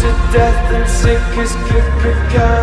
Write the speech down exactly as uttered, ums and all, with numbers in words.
to death and sick as Kipper.